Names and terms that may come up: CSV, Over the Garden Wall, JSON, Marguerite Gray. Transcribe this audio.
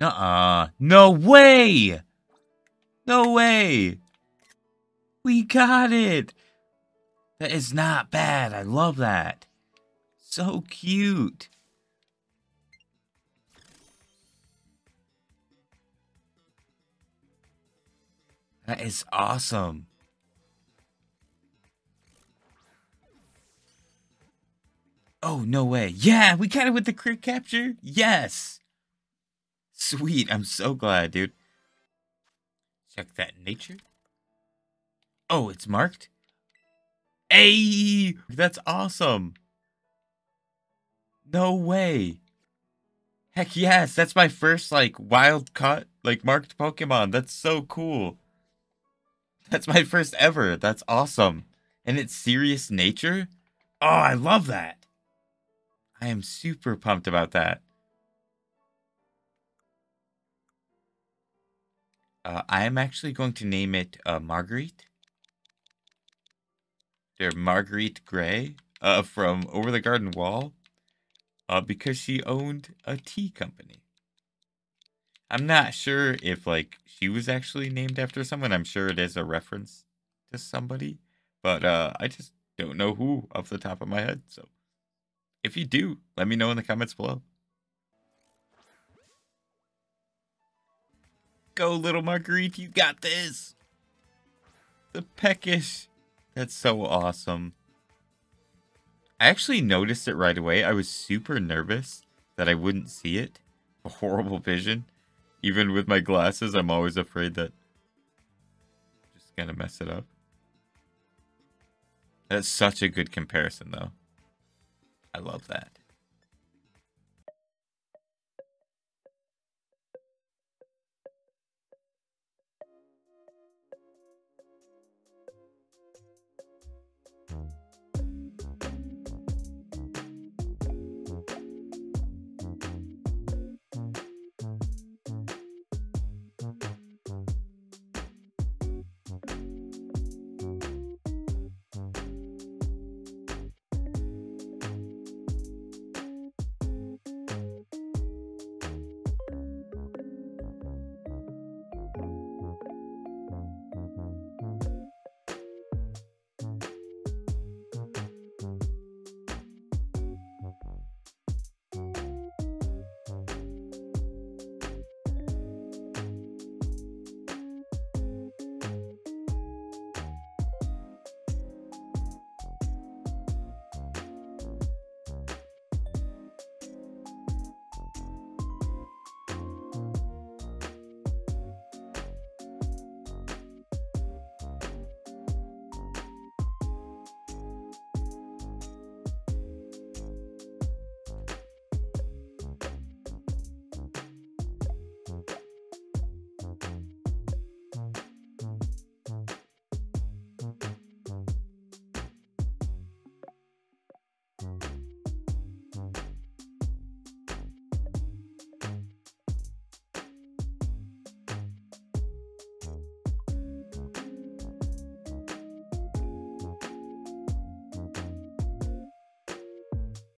No way! No way! We got it! That is not bad. I love that. So cute. That is awesome. Oh, no way. Yeah, we got it with the clear capture. Yes. Sweet. I'm so glad, dude. Check that nature. Oh, it's marked. Hey, that's awesome. No way. Heck yes, that's my first, like, wild caught, like, marked Pokemon. That's so cool. That's my first ever. That's awesome. And it's serious nature. Oh, I love that. I am super pumped about that. I am actually going to name it Marguerite. They're Marguerite Gray from Over the Garden Wall because she owned a tea company. I'm not sure if, like, she was actually named after someone. I'm sure it is a reference to somebody, but I just don't know who off the top of my head. So if you do, let me know in the comments below. Go, little Marguerite, you got this. The peckish. That's so awesome. I actually noticed it right away. I was super nervous that I wouldn't see it. A horrible vision. Even with my glasses, I'm always afraid that I'm just gonna mess it up. That's such a good comparison, though. I love that.